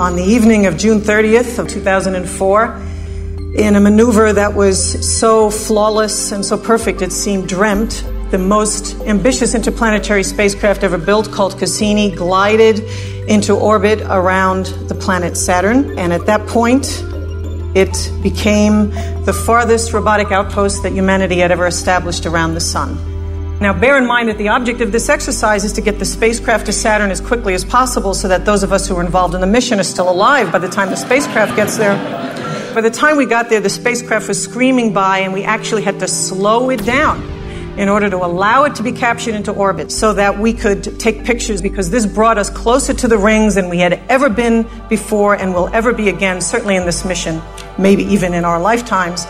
on the evening of June 30th of 2004 in a maneuver that was so flawless and so perfect it seemed dreamt. The most ambitious interplanetary spacecraft ever built, called Cassini, glided into orbit around the planet Saturn, and at that point it became the farthest robotic outpost that humanity had ever established around the Sun. Now, bear in mind that the object of this exercise is to get the spacecraft to Saturn as quickly as possible so that those of us who are involved in the mission are still alive by the time the spacecraft gets there. By the time we got there, the spacecraft was screaming by, and we actually had to slow it down in order to allow it to be captured into orbit so that we could take pictures, because this brought us closer to the rings than we had ever been before and will ever be again, certainly in this mission, maybe even in our lifetimes.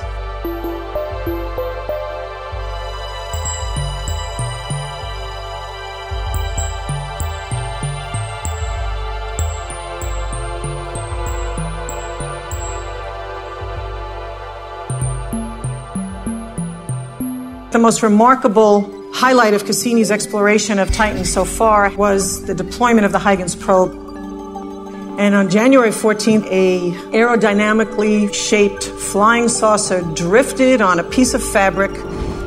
The most remarkable highlight of Cassini's exploration of Titan so far was the deployment of the Huygens probe. And on January 14th, an aerodynamically shaped flying saucer drifted on a piece of fabric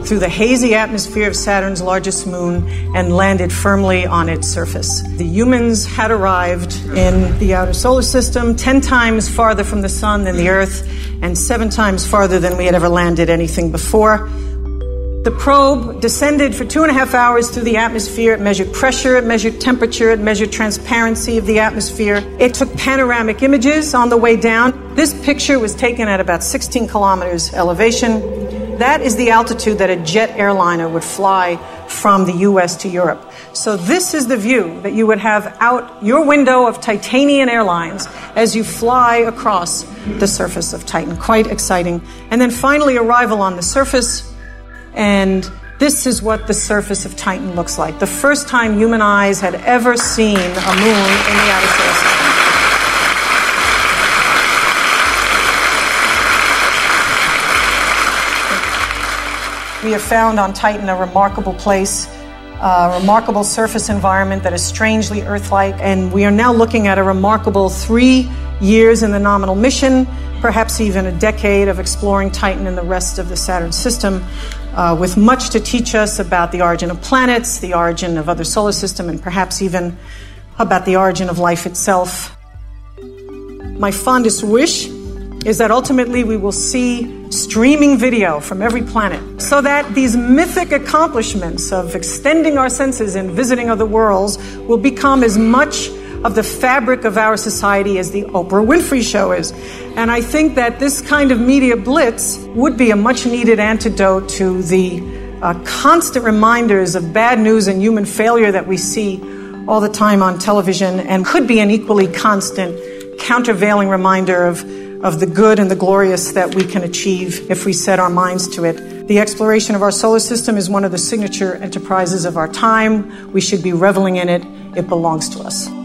through the hazy atmosphere of Saturn's largest moon and landed firmly on its surface. The humans had arrived in the outer solar system, 10 times farther from the Sun than the Earth, and 7 times farther than we had ever landed anything before. The probe descended for 2.5 hours through the atmosphere. It measured pressure, it measured temperature, it measured transparency of the atmosphere. It took panoramic images on the way down. This picture was taken at about 16 kilometers elevation. That is the altitude that a jet airliner would fly from the US to Europe. So this is the view that you would have out your window of Titanian Airlines as you fly across the surface of Titan. Quite exciting. And then finally, arrival on the surface. And this is what the surface of Titan looks like. The first time human eyes had ever seen a moon in the outer solar system. We have found on Titan a remarkable place, a remarkable surface environment that is strangely Earth-like. And we are now looking at a remarkable 3 years in the nominal mission, perhaps even a decade of exploring Titan and the rest of the Saturn system, with much to teach us about the origin of planets, the origin of other solar systems, and perhaps even about the origin of life itself. My fondest wish is that ultimately we will see streaming video from every planet so that these mythic accomplishments of extending our senses and visiting other worlds will become as much of the fabric of our society as the Oprah Winfrey Show is. And I think that this kind of media blitz would be a much-needed antidote to the constant reminders of bad news and human failure that we see all the time on television, and could be an equally constant, countervailing reminder of the good and the glorious that we can achieve if we set our minds to it. The exploration of our solar system is one of the signature enterprises of our time. We should be reveling in it. It belongs to us.